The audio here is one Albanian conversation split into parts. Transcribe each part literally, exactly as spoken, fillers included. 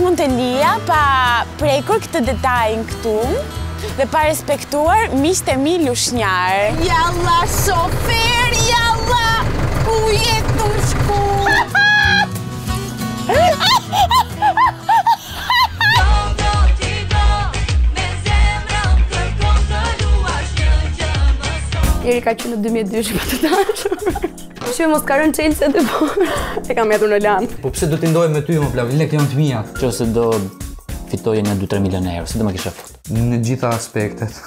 nuk mund të lija pa prekur këtë detajnë këtu dhe pa respektuar miqtë e mi lushnjarë. Jalla, shofer, jalla, ku jetë të shku? Jeri ka që në dy mijë e dy shë pa të dashur. Që mos karën qelë se të borë. E kam jetur në landë. Po pëse do t'indojë me ty, më plavë, le këllon të mijat. Që se do fitoje një dy tre milion euro, se do me kisha fut. Në gjitha aspektet.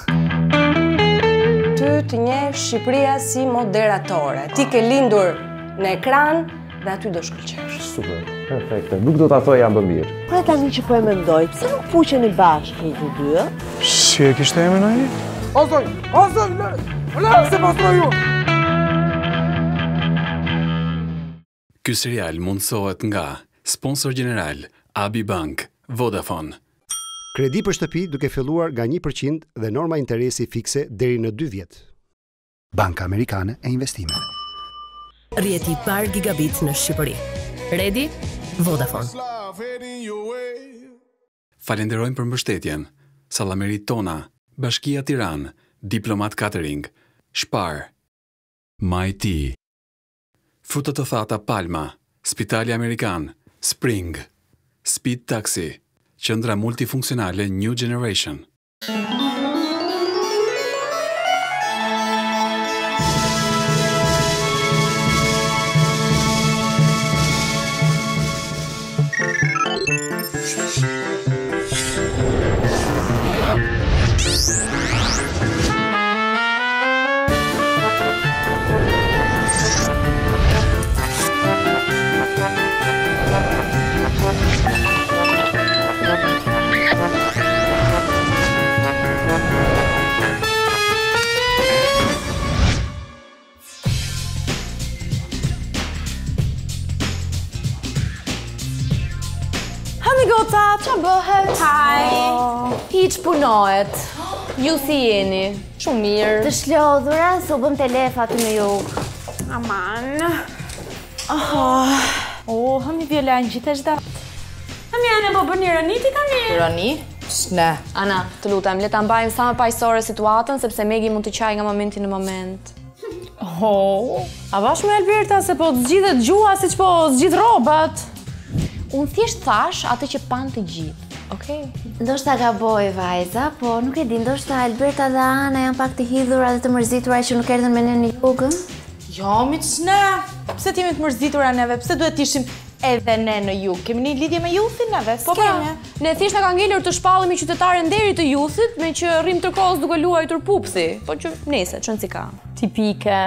Ty të nje Shqipëria si moderatore. Ti ke lindur në ekran dhe aty do shkëllqesh. Super, perfekte. Nuk do t'a thoj jam bëmbirë. Por e tani që po e mendoj, pëse nuk fuqen i bashkë të dyë? Shqe e kishtë e menojë? Ozoj, ozoj, lërë, se pastroj ju! Ky serial mundsohet nga sponsor general A B I Bank, Vodafone. Kredi për shtëpi duke filluar nga një përqind dhe norma interesi fikse deri në dy vjet. Banka Amerikane e Investimeve. Rrjeti i parë gigabit në Shqipëri. Redi, Vodafone. Falenderojmë për mbështetjen. Sallamerit tona, Bashkia Tiranë, Diplomat Catering, Shpar, Majti. Fruta të thata Palma, Spitali Amerikan, Spring, Speed Taxi, Qendra Multifunksionale New Generation. Qa bëhet? Haj, hiq punohet, ju si jeni, shumë mirë. Të shlodhura, së bëm telefat në jukë. Aman. Oh, hëmi Viola në gjithë është da. Hëmi Ana po bërë një rëniti tani? Rëni? Shne. Ana, të lutem, le të mbajmë sa më paqësorë situatën, sepse Megi mund të qaj nga momenti në moment. Oh, a bashkë me Alberta se po të gjithë të gjua, se që po të gjithë robat. Unë thjesht thash atë që pan të gjithë, okej? Ndoshta gaboj, vajza, po nuk e di, ndoshta Alberta dhe Ana janë pak të hidhura dhe të mërzituara që nuk erdhen me ne në jugën? Jo, miqësne! Pse t'jemi të mërzitura neve? Pse duhet t'ishim edhe ne në jugë? Kemi një lidhje me juthin neve? Po kemi. Ne thjesht nga ka ngelur të shpallemi qytetarën deri të juthit me që rrim tërkos duke luajtur pupsi. Po që nese, që nësi ka. Tipike.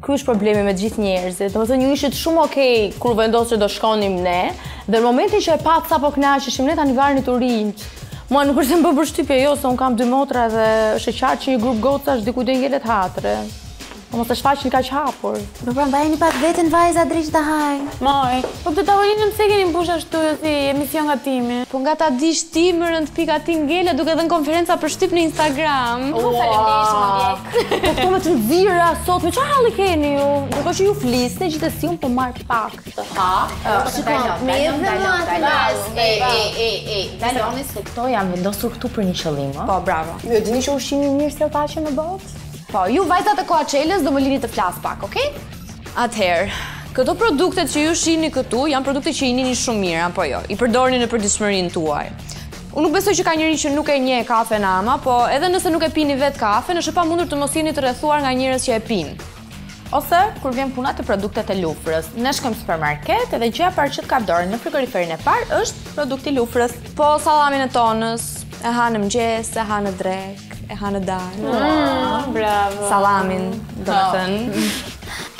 Ky është problemi me gjithë njerëzit, do më thënë ju ishit shumë okej kur vendosë që do shkonim ne, dhe në momentin që e patë sa po knaqeshim ne, ta një varë një të rinjë. Mua nuk është se më bë bështypje, jo, se unë kam dy motra dhe është e qartë që një grupë gocë është diku dhe ngellet hatre. Po mos të shfaqin ka që hapur. Më pra mbaj një pak vetën vajza drishtë të hajnë. Moj, po të tavolinën pëse keni mbush ashtu jo si emision gatimi. Po nga ta dish ti mërën të pika ti ngele duke dhe në konferenca për shtyp në Instagram. Po falemdesh më ndjek. Po këto me të nëzira sot, me që halë keni ju? Dërko që ju flisne gjithë e si unë të marrë pak. Ha? Shikon, me e dhe ma të nëzë. E, e, e, e. Daloni se këto jam vendosur këtu për një qëllim, a? Po, bravo. Jo, dini që ushimi mirë se pache në botë? Po, ju vajzat e Coachelës do më lini të flasë pak, okej? Atëherë, këto produktet që ju shihni këtu janë produkte që i njini shumë mirë, apo jo, i përdorni në përditshmërinë tuaj. Unë nuk besoj që ka njëri që nuk e nje kafe në ama, po edhe nëse nuk e pini vetë kafe, është e pamundur të mos jeni të rrethuar nga njerëz që e pinë. Ose, kur vjen puna te produktet e lufrës, ne shkojmë në supermarket edhe gjëja e parë që të kap dorën në frigoriferin e parë është produkti lufrës. Po sallamin e tonës, e ha në mëngjes, e ha në drekë. E ha në danë. Bravo. Salamin, do me thënë.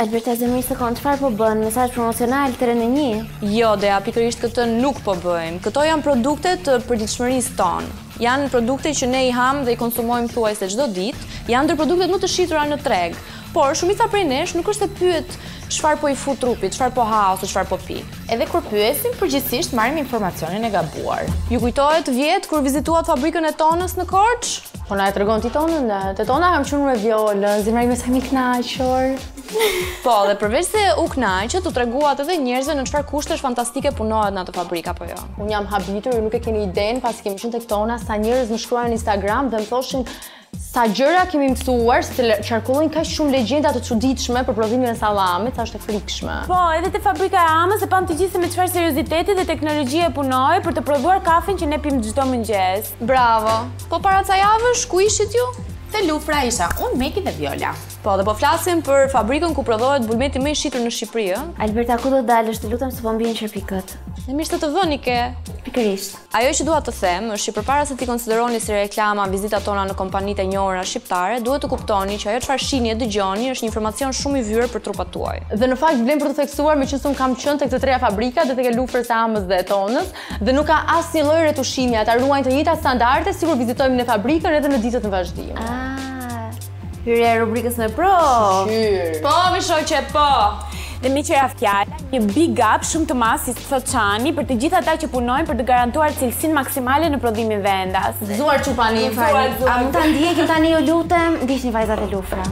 Alberta Zemri së konë, qëfar po bënë? Mesaj promocional të rënë një? Jo, dhe apikërisht këtë nuk po bëjmë. Këto janë produkte të përditshmërisë tonë. Janë produkte që ne i hamë dhe i konsumojmë thuaj se çdo ditë. Janë ndër produktet më të shitura në tregë. Por, shumica prej nesh nuk është të pyet qëfar po i fu trupit, qëfar po ha ose qëfar po pi. Edhe kur pyesim, përgjithsisht marrim informacionin e gabuar. Ju kujtohet vjetë kur vizituat fabrikën e tonës në Korçë? Po na e tregon ti tonën, të tona kam qënë me Violën, zimra i me sa mi knaqër. Po, dhe përveç se u kënaqë, t'u treguat edhe njerëzve në çfarë kushtesh fantastike punohet në atë fabrikë apo jo. Unë jam habitur, ju nuk e keni idenë, pasi kemi qenë tek tona, sa njerëz më shkruajnë në Instagram dhe më thoshin sa gjëra kemi mësuar, se qarkullojnë kaq shumë legjenda të çuditshme për prodhimin e sallamit, sa është e frikshme. Po, edhe te fabrika e Amës e pam të gjithë se me çfarë serioziteti dhe teknologjie punoi për të prodhuar kafen që ne pim çdo mëngjes. Bravo. Po para ca javësh ku ishit ju? Te Lufra isha, unë, Megi dhe Viola. Po, dhe po flasim për fabrikën ku prodhohet bulmeti më i shitur në Shqipëri, ëh? Alberta, ku do dalësh, të lutem se po mbien çerpikët. Ne mirë të të vëni ke. Pikërisht. Ajo që dua të them është që përpara se ti konsideroni si reklama vizitat tona në kompanitë e njohura shqiptare, duhet të kuptoni që ajo çfarë shihni e dëgjoni është një informacion shumë i vyer për trupat tuaj. Dhe në fakt vlen për të theksuar meqenëse un kam qenë tek të treja fabrika, dhe tek e Lufrës, Amës dhe Tonës, dhe nuk ka asnjë lloj retushimi, ata ruajnë të njëjtat standarde sikur vizitojmë në fabrikën edhe në ditët e vazhdimit. Hyrja e rubrikës në provë. Po, mi shoqe, po. Dhe me qira fjala, një big up shumë të madh si Soçani për të gjithë ata që punojnë për të garantuar cilësinë maksimale në prodhimin vendas. Zuar çupani, fal. A mund ta ndjekim tani, ju lutem, ndiqni vajzat e Lufra.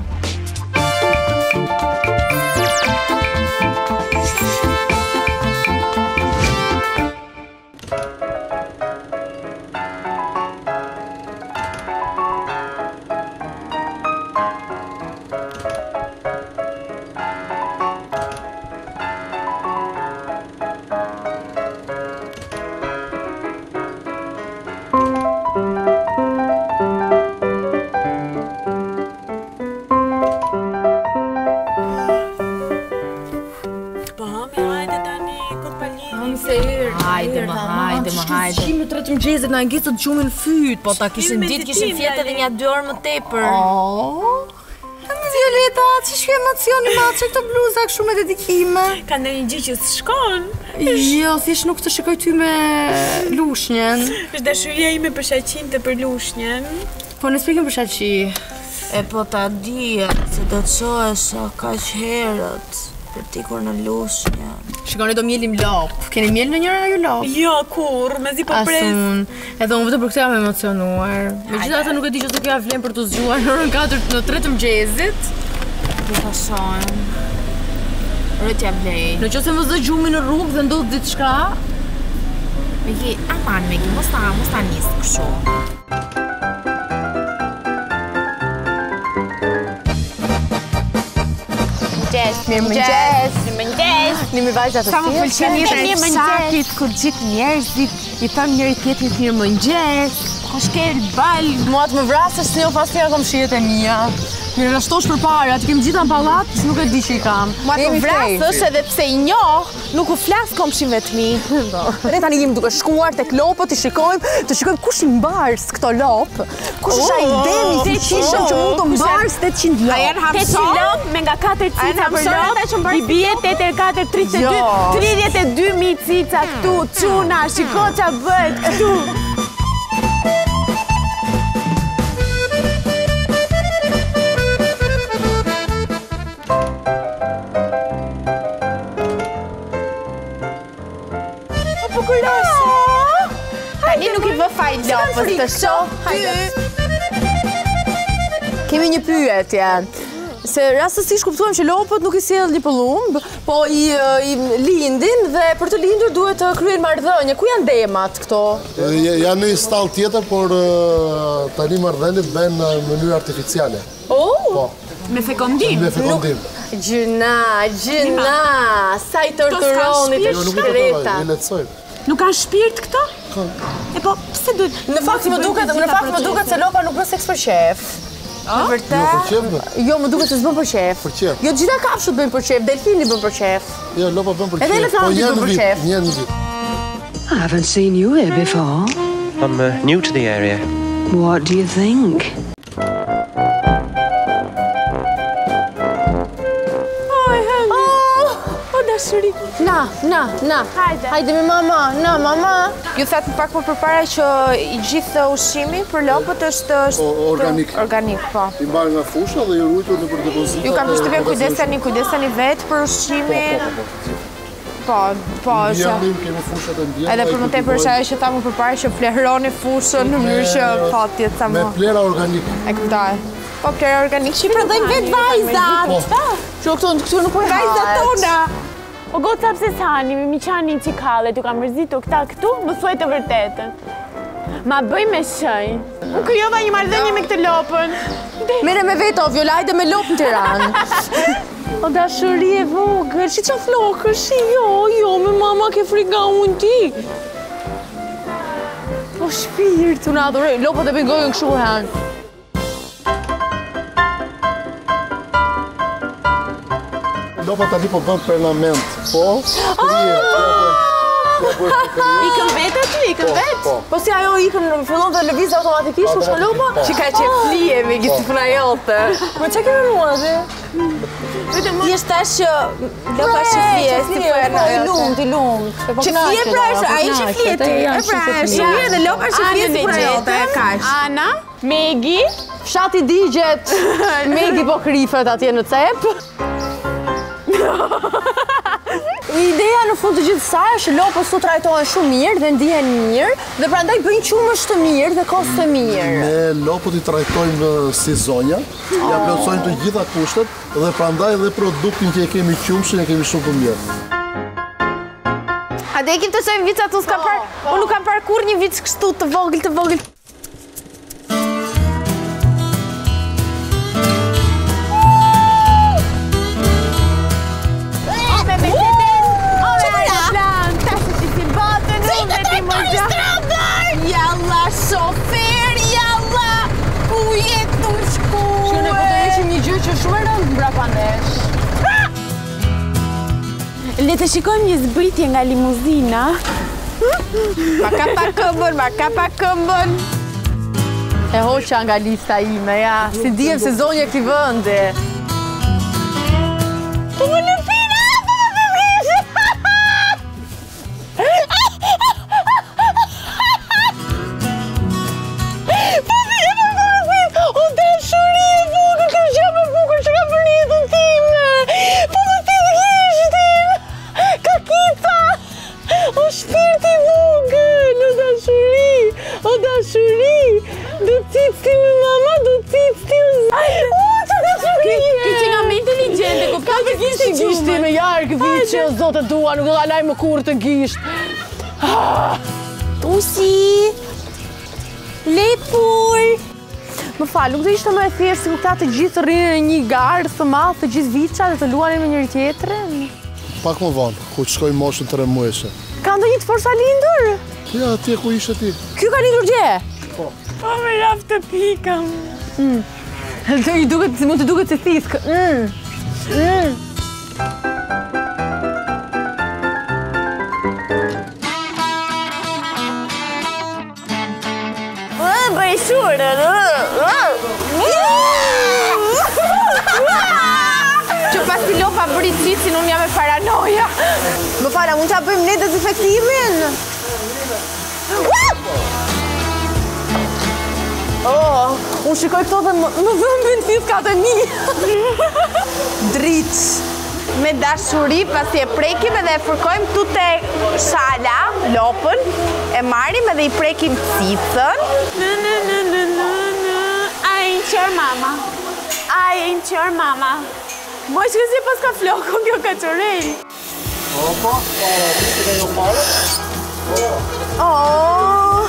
Gjezet na ngjitë të gjumin fyt, po ta kishin ditë kishin fjetë edhe një dy orë më tepër. Oh. Violeta, ç'është emocioni më atë këto bluza kështu me dedikime? Ka ndonjë gjë që s'shkon? Jo, thjesht nuk të shikoj ty me lushnjën. Është dashuria ime për shaqin dhe për lushnjën. Po ne spekim për shaqi. E po ta di se do të shohesh kaq herët për ti kur në lushnjën. Shikoni do mjelim lop. Keni mjel në njëra ju lop? Jo, kur, me zi po pres. Asun, edhe unë vëtë për këtë jam emocionuar. Me gjitha ata nuk e di që të kja vlen për të zgjuar në orën katër në tre të mëgjezit. Nuk ta shonë. Rëtja blej. Në që se më zë gjumi në rrugë dhe ndodhë ditë shka. Megi, aman Megi, mos ta, mos ta njësë këshu. Një mëngjes, një mëngjes, një mëngjes, sa më pëlqen jetën e shakit, kur gjithë njerëzit i thon njëri tjetrit një mëngjes, ku shkel bal, mua të më vrasësh se jo pasi ajo kam shihet e mia. Më rrashtosh përpara, ti kem gjithë në pallat, nuk e di që i kam. Mua të më vrasësh edhe pse i njoh, nuk u flas komshin vetmi. Re tani jemi duke shkuar tek lopët, i shikojmë, të shikojmë kush i mbars këto lop, kush është ai demi se kishëm që mund të mbars tetëqind lop. Ai janë hapsor lop me nga katër cica për i bje tetëdhjetë e katër, tridhjetë e dy, tridhëdhjetë e dy micica këtu, quna, shiko qa bëhet këtu. O përkërasë! Tani nuk i vë fajt lopës të shoh. Kemi një pyetje. Se rastësisht kuptuam që lopët nuk i sjellin një pëllumb, po i lindin dhe për të lindur duhet të kryejnë marrëdhënie. Ku janë demat këto? Janë në një stall tjetër, por tani marrëdhëniet bëhen në mënyrë artificiale. Oh! Me fekondim? Me fekondim. Gjyna, gjyna, sa i torturonit e shkreta. Nuk kanë shpirt këto? E po, pse duhet? Në fakt më duket se lopa nuk bën seks për shef. Jo, më duke të zbën për qef. Jo, gjitha kapshut bëjnë për qef, delfini bën për qef. Jo, lopa bën për qef. Edhe elefanti bën për qef. Një në vip. I haven't seen you here before. I'm new to the area. What do you think? Oj, hëmi. O, dashuri. Na, na, na. Hajde. Hajde me mama, na, mama. Ju thatë pak më përpara që i gjithë ushqimi për lopët është organik. Organik, po. I mbarë nga fusha dhe ju rujtur në për depozita. Ju kam përshtypjen kujdeseni, kujdeseni vetë për ushqimin. Po, po, është. Një amim kemi fushat e ndjenë. Edhe për më tepër është ajo që thamë përpara që fleroni fushën në mënyrë që fatjet sa më. Me plera organik. E këptoj. Po, plera organik që i prodhojnë vetë vajzat. Që këtu nuk po e vajzat tona. O gotë sa pse sani, mi qani i qikale, t'ju kam rëzitu këta këtu, më thuaj të vërtetën. Ma bëj me shëj. Unë kryova një marrëdhënie me këtë lopën. Mere me veto, Violajde me lopën Tiranë. O dashuri e vogël, që që flokër, shi jo, jo, me mama ke friga unë ti. O shpirë, të në adhore, lopët e pingojën këshu hanë. Dopo tati po bën prenament, po? Ikën vetë aty, ikën vetë? Po si ajo ikën në fillon dhe lëvizë automatikisht, u shkalopa? Qika që e flije me gjithë puna jote. Po që kërë nua dhe? Jesh tash që... Loka që flije, si përna jote. I lumë, ti lumë. Që flije prajshë, a i që flije ti. E prajshë, që flije dhe loka që flije si puna jote. Ana, Megi, fshati digjet. Megi po krifet atje në cep. Ideja në fund të gjithë saj është lopës të trajtojnë shumë mirë dhe ndihen mirë dhe prandaj bëjnë qumësh të mirë dhe kosë të mirë. Ne lopët i trajtojnë si zonja, ja plotësojnë të gjitha kushtet dhe prandaj dhe produktin që e kemi qumëshin e kemi shumë të mirë. A dhe e kim të shojmë vicat, unë nuk kam parë kur një vic kështu të vogël të vogël. Le të shikojmë një zbritje nga limuzina. Ma ka pa këmbën, ma ka pa këmbën. E hoqa nga lista ime, ja. Si dijem se zonje këti vëndi. Po më në pina, po më të vishë! Po të e më kërësit, o të shuri e bukur, kërë që me bukur që ka përnitu time. Po të të të kishtim. Kakita, o shpirti vogël, o dashuri, o dashuri, do t'icti me mama, do t'icti me zajtë. O, të dashuri! Këtë që nga me inteligente, kuptat të gishti gishti me jarë, këtë vitë që zote dua, nuk dhe alaj më kur të gisht. Tusi, lepur. Më falë, nuk të ishte më e thjeshtë si kuptat të gjithë rinë në një garë, të madhë, të gjithë vitë dhe të luanë me njëri tjetëre? Pak më vanë, ku të shkoj moshën të remueshe. Ka ndonjë të forsa lindur? Ja, atje ku ishe ti. Kjo ka lindur gje? Po. Po me rafë të pikam. Mund të duket se thiskë. Bëjshurë. Që pas i lopa bëri cisin, unë jam e paranoja. Më fara, mund të apëjmë ne dezinfektimin? Unë shikoj këto dhe më vëmbën fiska të mi. Dritë. Me dashuri, pas i e prekim edhe e fërkojmë tu të shala, lopën, e marim edhe i prekim citën. Në në në në në në... Ajë në qërë mama. Ajë në qërë mama. Moj që kësi pas ka flokën, kjo ka qërej. Opa, para, të me një pare. Oooo...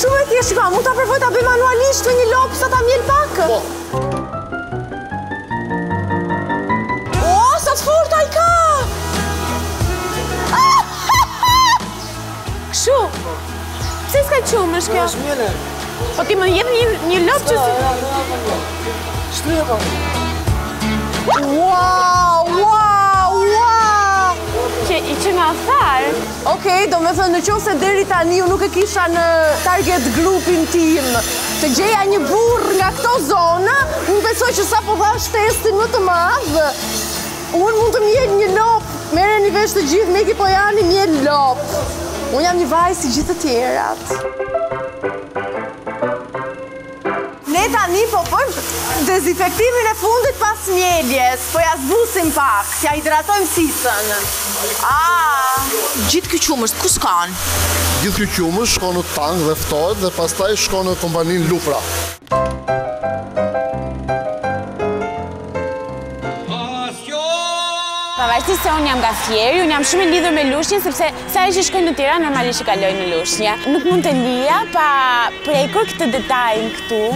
Shumë e tje, shikua, mund të përfoj të bëj manualisht me një lopë, sa ta mjel pak? Po. Oooo, sa të fort, a i ka! Këshu? Se s'ka qumë është kjo? Në është mjene. Po ti më jetë një lopë që si... Shtu e ka. Wow, wow, wow! I që nga tharë? Okej, do me thënë në qo se deri tani u nuk e kisha në target grupin tim. Të gjeja një burë nga këto zona, unë besoj që sa po thash testin më të madhë. Unë mund të mjetë një lopë, mere një vesh të gjithë, Megi Pojani mjetë lopë. Unë jam një vajë si gjithë të tjerat. Ne tani po përmë... Dezinfektimin e fundit pas mjeljes, po ja zbusim pak, ja hidratojmë sisën. Aaaa... Gjithë kjo qumësht, ku s'kanë? Gjithë kjo qumësht shko në tangë dhe ftojt dhe pas taj shko në kompaninë Lufra. sepse unë jam nga Fieri, unë jam shumë e lidhur me Lushnjën, sepse sa herë që shkoj në Tiranë normalisht kaloj në Lushnjë. Nuk mund të lija pa prekur këtë detajin këtu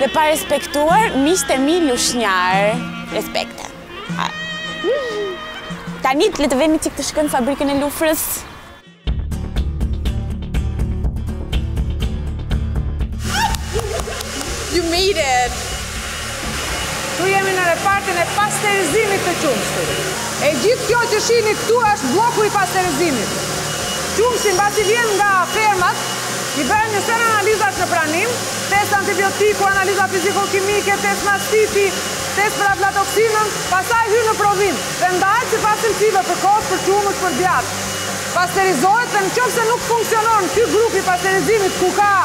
dhe pa respektuar miqtë e mi lushnjarë. Respekte. Tani le të vemi çik të shkojmë në fabrikën e lufrës. You made it! Tu jemi në repartin e pasterizimit të qumshtit. E gjithë kjo që shihni këtu është bloku i pasterizimit. Qumshti mbasi vjen nga fermat, i bëhen një sen analizat në pranim, test antibiotiku, analiza fiziko-kimike, test mastiti, test për aflatoksinën, pasaj hyn në provim, dhe ndahet si pas simtive për kohë, për qumës, për djatë. Pasterizohet dhe në qëmë se nuk funksionon ky grup i pasterizimit ku ka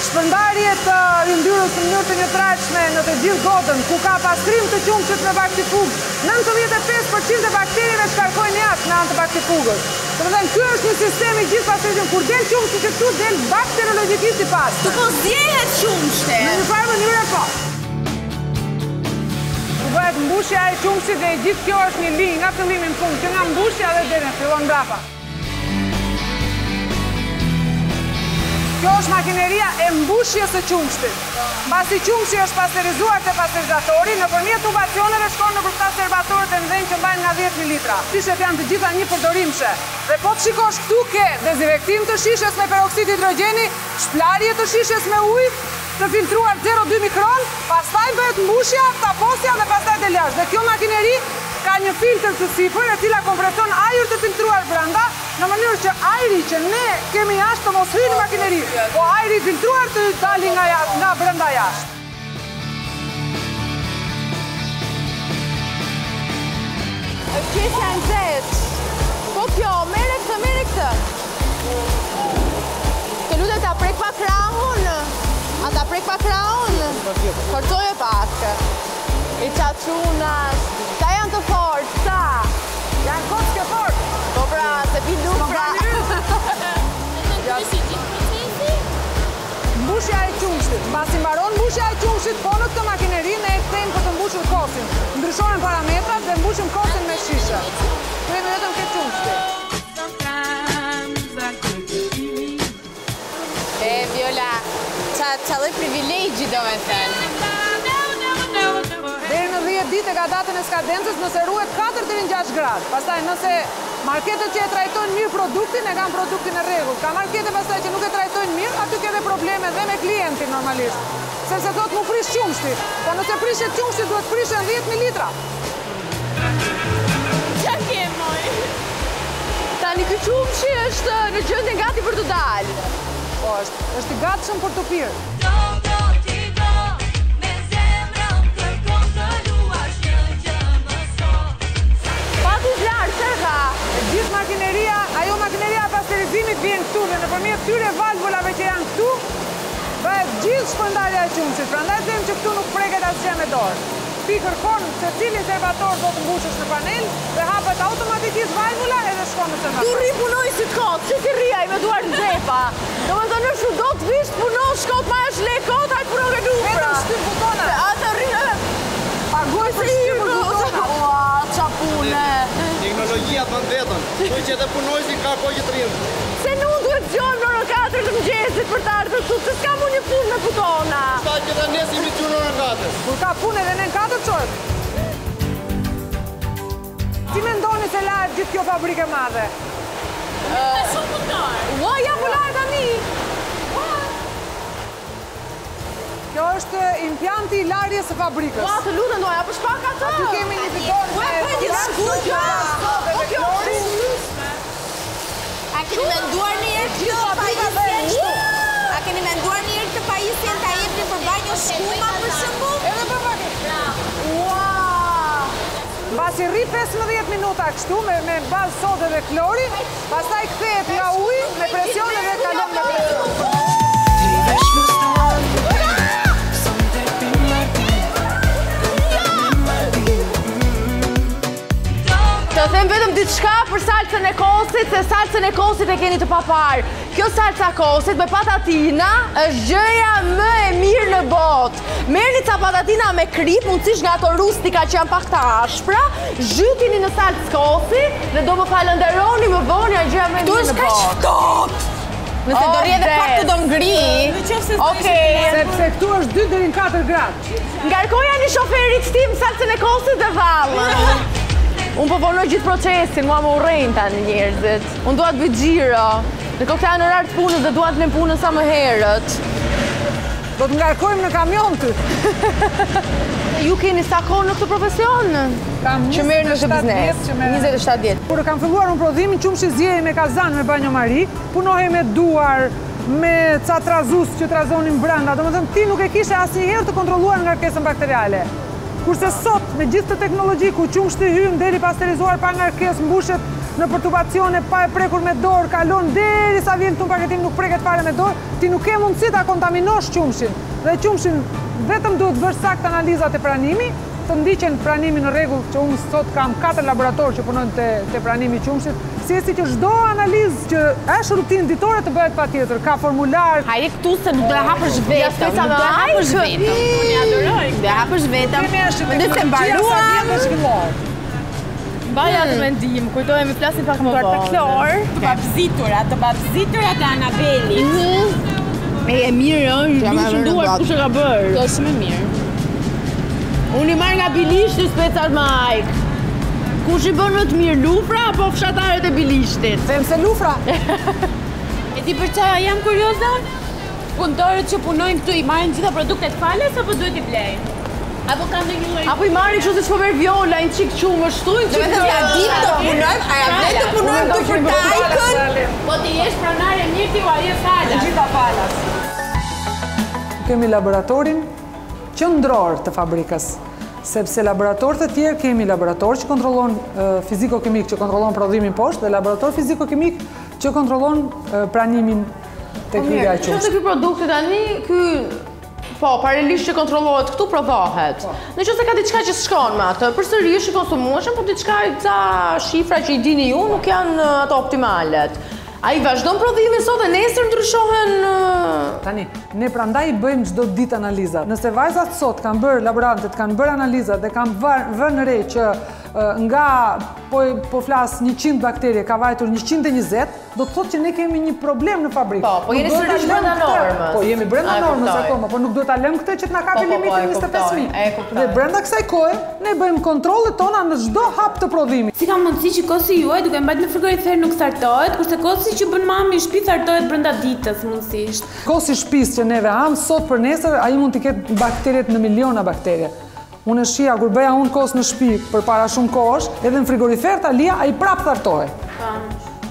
shpëndarje të yndyrës në mënyrë të njotrajshme në të gjithë botën, ku ka pastrim të qumshtit me baktifugë, nëntëdhjetë e pesë përqind e bakterive shkarkojnë jashtë në antibaktifugës. Të më dhënë, ky është një sistemi gjithë pasterizim, kur del qumshti që tu del bakteriologikisht i pastë. Tu po zjehet qumshti? Në një farë mënyre po. Bëhet mbushja e qumshtit dhe i gjithë kjo është një linjë nga fillimin në fund, që nga mbushja dhe deri në fillon mbrapa. Kjo është makineria e mbushjes së qumshtit. Mbasi qumshti është pasterizuar te pasterizatori, nëpërmjet tubacioneve shkon nëpër këta servatorët e mëdhenj që mbajnë nga dhjetë mililitra. Shishet janë të gjitha një përdorimshe. Dhe po të shikosh këtu ke dezinfektim të shishes me peroksid hidrogjeni, shplarje të shishes me ujë, të filtruar zero virgulë dy mikron, pastaj bëhet mbushja, tapostja dhe pastaj del jashtë. Dhe kjo makineri ka një filtër të sipër e cila kompreson ajër të filtruar brenda në mënyrë që ajri që ne kemi jashtë të mos hyjë në makineri, po ajri filtruar të dali nga brenda jashtë. Qesja nxehet. Po kjo, merre këtë, merre këtë. Të lutem ta prek pak krahun. A ta prek pak krahun? Forcoje pak. I çaçunas. Ta janë të fortë, ta. Janë kotë të fortë. Po pra, se pi lufra. Mbushja e qumshtit. Pasi mbaron mbushja e qumshtit, po në këtë makineri ne e kthejmë për të mbushur kosin. Ndryshojmë parametrat dhe mbushim kosin me shishe. Kemi vetëm këtë qumshtit. E, Viola, çfarë privilegji do me thënë? Deri në dhjetë ditë e ka datën e skadencës nëse ruhet katër deri në gjashtë gradë. Pastaj nëse marketet që e trajtojnë mirë produktin e kanë produktin në rregull. Ka markete pastaj që nuk e trajtojnë mirë, aty ke edhe probleme dhe me klientin normalisht. Sepse thotë mu prish qumshti, po nëse prishet qumshti duhet prishen dhjetë mililitra. Ç'a ke moj? Tani ky qumshti është në gjendje gati për të dalë. Po, është i gatshëm për të pirë. Gjithë makineria, ajo makineria pasterizimit vjen këtu dhe nëpërmjet këtyre valvulave që janë këtu bëhet gjithë shpërndarja e qumshtit. Prandaj them që këtu nuk preket asgjë me dorë. Ti kërkon secilin servator do të mbushësh në panel dhe hapet automatikisht valvula edhe shkon në servator. Ti rri punojësit kot, që ti rri ai me duar në xhepa. Domethënë nëse do të vish punon shkot më as lek kot, ai punon me lufra. Vetëm shtyp butona. Atë rri paguaj për shtyp butona. Ua, çapune. Teknologjia të ndetën, të që të punojësit ka kohë që të rinë. Se nuk duhet gjonë në orë katër të mëngjesit për të ardhur këtu, se s'ka mu një punë me butona. Sa që të nesë i mitë në orë katër. Kur ka punë edhe në katër qërë. Ti me ndoni se lajtë gjithë kjo fabrike madhe? E shumë putarë. Ua, ja putarë të mi. Kjo është impjanti i larjes së fabrikës. Ua, të lutë ndoja, për shpak atë! Aty kemi një bidon me kontrastë dhe klorin. A keni menduar njerë këtë pajisjen? A keni menduar njerë këtë pajisjen ta jepni për banjo shkuma për shëmbu? Edhe për paket. Ua! Basi rri pesëmbëdhjetë minuta kështu me bazë sodë dhe klori, pastaj kthehet nga uji me presion dhe kalon nga presion. Të the them vetëm diçka për salcën e kosit, se salcën e kosit e keni të papar. Kjo salca kosit me patatina është gjëja më e mirë në botë. Merrni ca patatina me krip, mundësisht nga ato rustika që janë pak të ashpra, zhytini në salcë kosi dhe do më falenderoni më vonë, janë gjëja më e mirë në botë. Nëse do rrje dhe pak të do ngri. Okej. Sepse këtu është dy deri në katër gradë. Ngarkoja një shoferit tim salcën e kosit dhe vallë. Unë po vonoj gjithë procesin, mua më urrejnë tani njerëzit. Unë dua të bëj xhiro. Ndërkohë këta janë në orarët punës dhe dua të lëmë punën sa më herët. Do të ngarkojmë në kamion ty. Ju keni sa kohë në këtë profesion? Kam njëzet e shtatë vjet. Kur kam filluar unë prodhimin, qumshi zjeri me kazan me banjomari, punohej me duar, me ca trazus që trazonin brenda. Domethënë ti nuk e kishe asnjëherë të kontrolluar ngarkesën bakteriale. Kurse sot me gjithë këtë teknologji ku qumshi hyn deri pasterizuar pa ngarkesë, mbushet në perturbacione pa e prekur me dorë, kalon derisa vjen këtu në paketim, nuk preket fare me dorë, ti nuk ke mundësi ta kontaminosh qumshin. Dhe qumshin vetëm duhet të bësh sakt analizat e pranimi, të ndiqen pranimi në rregull, që unë sot kam katër laboratorë që punojnë te pranimi i qumshit, sidomos që çdo analizë që është rutinë ditore të bëhet patjetër, ka formular. Hajde këtu se nuk do ta hapësh vetëm, nuk do ta hapësh vetëm. Unë ja adoroj, do ta hapësh vetëm. Nëse mbaruam. Mbaja të mendim, kujtohemi flasim pak më vonë. Klor, të babëzitura, të babëzitura të Anabelit. E mirë, nuk që nduar kush e ka bërë. Kjo është me mirë. Unë i marrë nga bilishti specat ma ajkë. Kush i bërë më të mirë, lufra apo fshatarët e bilishtit? Them se lufra. E ti për qa jam kurioza? Punëtorët që punojnë këtu i marrin gjitha produktet falas apo duhet i blejnë? Apo kam në një lojnë? Apo i marrin që se që përver Viola, në qikë qumë, shtu në qikë... Dhe me të ja ditë të punojnë, a ja vle të punojnë të për tajkën? Po ti jesh pranare mirë ti u aje falas. Kemi laboratorin qëndror të fabrikës, sepse laboratorët e tjerë kemi laborator që kontrollon fiziko-kimik, që kontrollon prodhimin poshtë, dhe laborator fiziko-kimik që kontrollon pranimin tek hija e qumshit. Nëse ky produkt tani, ky po paralelisht që kontrollohet këtu prodhohet. Nëse ka diçka që s'shkon me atë, përsëri është i konsumueshëm, por diçka ca shifra që i dini ju nuk janë ato optimalet. A i vazhdojnë prodhimin sot dhe nesër ndryshohen... Tani, ne prandaj i bëjmë çdo ditë analizat. Nëse vajzat sot kanë bërë, laborantet kanë bërë analizat dhe kanë vënë re që nga, po flasë njëqind bakterie, ka vajtur njëqind e njëzet, do të thotë që ne kemi një problem në fabrikë. Po, po jeni sërish brenda normës. Po, jemi brenda normës akoma, po nuk duhet ta lëmë këtë që të na kapi limitin njëzet e pesë mijë. Dhe brenda kësaj kohe, ne bëjmë kontrollet tona në çdo hap të prodhimit. Si ka mundësi që kosi juaj duke mbajtur në frigorifer nuk sartohet, kurse kosi që bën mami i shtëpi sartohet brenda ditës mundësisht. Kosi shtëpis që neve ham sot për nesër, ai mund t'i ketë bakteret në miliona bakterie. Unë e shia, kur bëja unë kos në shtëpi për para shumë kohësh, edhe në frigorifer ta lija, ai prap sartohet.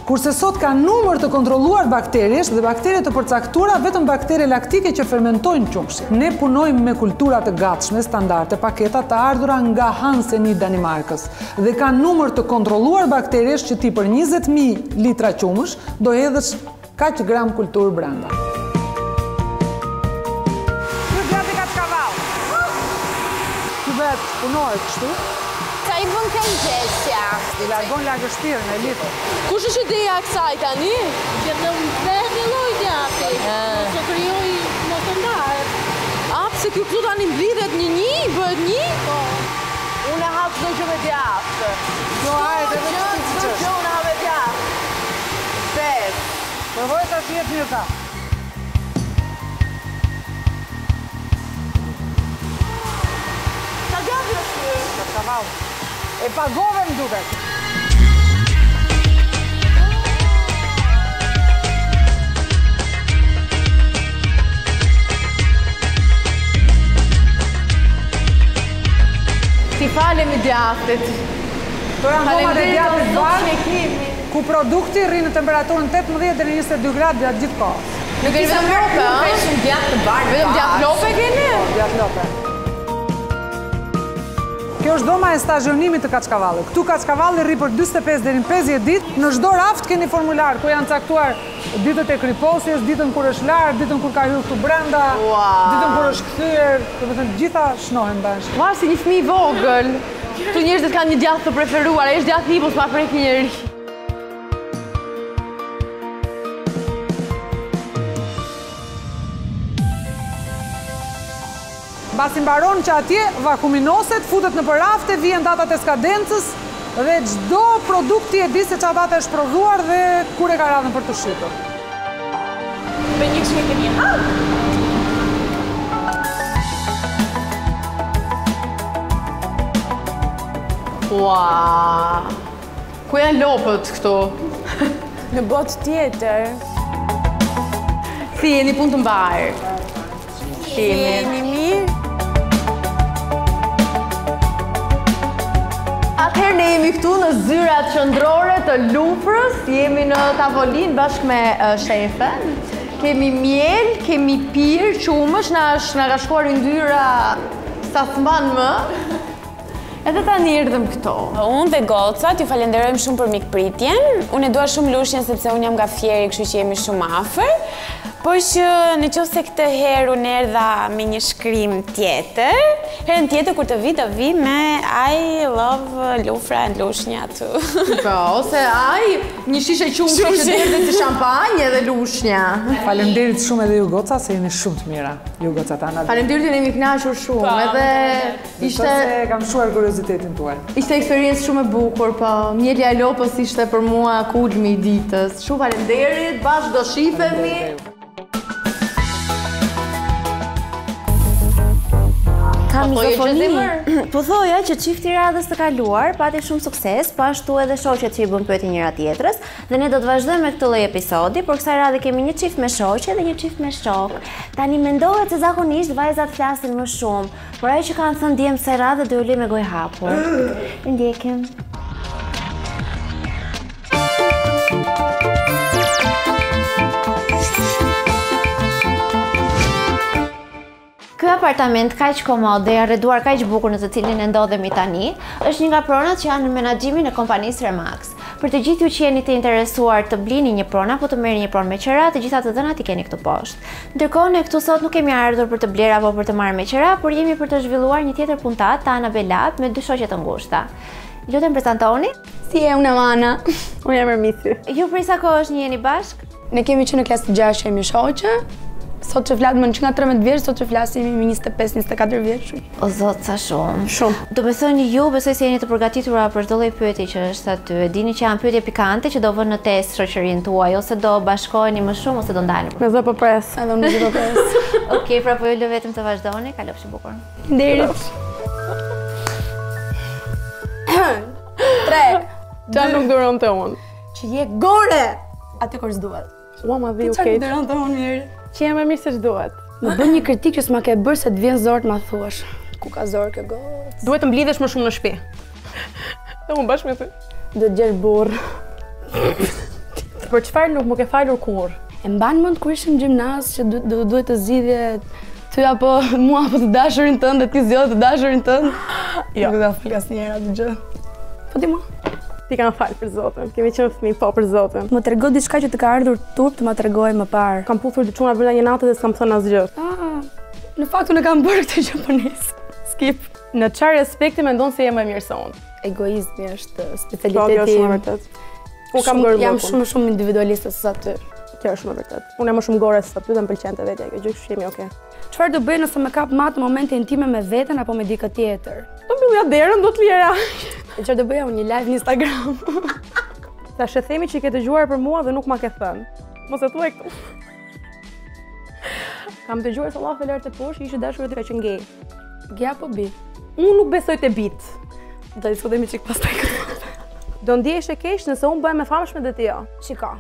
Kurse sot ka numër të kontrolluar bakteriesh dhe bakterie të përcaktuara, vetëm bakterie laktike që fermentojnë qumshin. Ne punojmë me kultura të gatshme standarde, paketa të ardhura nga Hansen i Danimarkës dhe ka numër të kontrolluar bakteriesh që ti për njëzet mijë litra qumësh do hedhësh kaq gram kulturë brenda. Një gratë e ka të kavallë. Ti vetë punohet kështu. Ka i bën ka i gjesja. I largon lagështirë në elitë. Kush është ideja kësaj tani? Që të mërë loj djati, që kryoj në të ndarë. Apë se kjo këtu tani mblidhet një një, bëhet një? Po. Unë e hapë do gjë me djatë. Do hajtë, do gjë, do gjë, unë hapë e djatë. Pes. Përvojë sa tjetë një ka. Sa djatë në shkërë? Sa të valë. E pagove më duket. Ti falem i djathtit. Të rangomar e djathtit varë, ku produkti rrinë temperaturën tetëmbëdhjetë deri në njëzet e dy gradë gjatë gjithë kohë. Nuk e vetëm lope, a? Vetëm djathtë lope keni? Djathtë lope. Kjo është dhoma e stazionimit të kaçkavallit. Këtu kaçkavalli rri për dyzet e pesë deri në pesëdhjetë ditë. Në çdo raft keni formular ku janë caktuar ditët e kriposjes, ditën kur është larë, ditën kur ka hyrë këtu brenda, ditën kur është kthyer, do të thënë gjitha shnohen bash. Masi një fëmijë i vogël. Këtu njerëzit kanë një djathë të preferuar, ai është djathë i hipos pa prek një njerëz. Basi mbaron që atje vakuminoset, futet në përrafte, vjen datat e skadencës dhe çdo produkti e di se çfarë date është prodhuar dhe kur e ka radhën për të shitur. Për një kështu e kemi hap. Ua! Ku janë lopët këtu? Në botë tjetër. Si, jeni punë të mbarë. Si, jeni mirë. Atëherë ne jemi këtu në zyrat qëndrore të Luprës, jemi në tavolinë bashkë me shefen, kemi miel, kemi pirë, qumësh, na ka shkuar yndyra sa s'mban më, edhe tani erdhëm këto. Unë dhe gocat, ju falenderojmë shumë për mikpritjen, unë e dua shumë Lushnjën sepse unë jam nga Fieri, kështu që jemi shumë afër. Po që në qoftë se këtë herë unë erdha me një shkrim tjetër, herën tjetër kur të vi, të vi me I love Lufra and Lushnja aty. Po, ose I një shishe qumëshe që derdhe si shampanjë dhe Lushnja. Faleminderit shumë edhe ju goca, se jeni shumë të mira. Ju goca tana. Faleminderit, jeni kënaqur shumë, edhe ishte kam shuar kuriozitetin tuaj. Ishte eksperiencë shumë e bukur, po mieli i lopës ishte për mua kulmi i ditës. Shumë faleminderit, bashkë do shihemi. Po thoja që çifti radhës të kaluar pati shumë sukses, po ashtu edhe shoqet që I bën pyetje njëra tjetrës, dhe ne do të vazhdojmë me këtë lloj episodi, por kësaj radhe kemi një çift me shoqe dhe një çift me shok. Tani mendohet se zakonisht vajzat flasin më shumë, por ajo që kanë thënë djem kësaj radhe do u lë me gojë hapur. Ndjekim. Ky apartament kaq komod dhe I rreduar kaq bukur në të cilin e ndodhemi tani, është një nga pronat që janë në menaxhimin e kompanisë Remax. Për të gjithë ju që jeni të interesuar të blini një pronë apo të merrni një pronë me qira, të gjitha të dhënat I keni këtu poshtë. Ndërkohë ne këtu sot nuk kemi ardhur për të bler apo për të marrë me qira, por jemi për të zhvilluar një tjetër puntat të Ana Belab me dy shoqe të ngushta. Lutem prezantoni. Si e unë Ana, unë jam Ermisi. Ju prej sa kohësh jeni bashkë? Ne kemi qenë në klasë gjashtë që jemi shoqe. Sot që flasim më nga trembëdhjetë vjeç, sot që flasim me njëzet e pesë njëzet e katër vjeç. O zot, sa shumë. Shumë. Do të thoni ju, besoj se jeni të përgatitura për çdo lloj pyetje që është aty. E dini që janë pyetje pikante që do vënë në test shoqërinë tuaj, ose do bashkoheni më shumë ose do ndaleni. Me zë po pres, edhe unë do pres. Okej, pra po ju lë vetëm të vazhdoni, kalofshi bukur. Faleminderit. tre. Çfarë nuk duron te unë? Që je gore. Aty kur s'duhet. Ua ma vë u keq. Çfarë duron te unë mirë? Që jam e mirë se ç'duhet. Më bën një kritik që s'ma ke bërë se t'vjen zorë t'ma thuash. Ku ka zorë kjo gocë? Duhet të mblidhesh më shumë në shtëpi. Dhe unë bashkë me ty. Do t'gjesh burr. Për çfarë nuk më ke falur kurrë? E mban mend kur ishim në gjimnaz që duhet të zgjidhje ty apo mua apo të dashurin tënd, ti zgjodhe të dashurin tënd. Jo, nuk do ta fal asnjëherë atë gjë. Po ti mua. Ti kam falë për Zotën, kemi qenë fëmijë, po për Zotën. Më tregoj diçka që të ka ardhur turp të ma tregoj më parë. Kam puthur dyquna brenda një natë dhe s'kam thënë asgjë. Ah, në fakt unë kam bërë këtë gjë për nis. Skip. Në çfarë aspekti mendon se je më e mirë se unë? Egoizmi është specialiteti. Po, shumë vërtet. Unë kam gërë. Jam shumë shumë individualiste se sa ty. Kjo është shumë vërtet. Unë jam më shumë gore se sa ty dhe më pëlqen te vetja kjo gjë, kështu jemi okay. Çfarë do bëj nëse më kap mat në momente intime me veten apo me dikë tjetër? Do mbyllja derën, do të lira. E qërë do bëja unë një live në Instagram. Ta shë themi që I ke dëgjuar për mua dhe nuk ma ke thënë. Mos e thuaj këtu. Kam dëgjuar se Allahu felar të poshtë, ishte dashur të ka qenë gay. Gay apo bi? Unë nuk besoj te bit. Do të diskutojmë çik pastaj këtu. Do ndjehesh e keq nëse unë bëhem e famshme dhe ti jo. Shiko.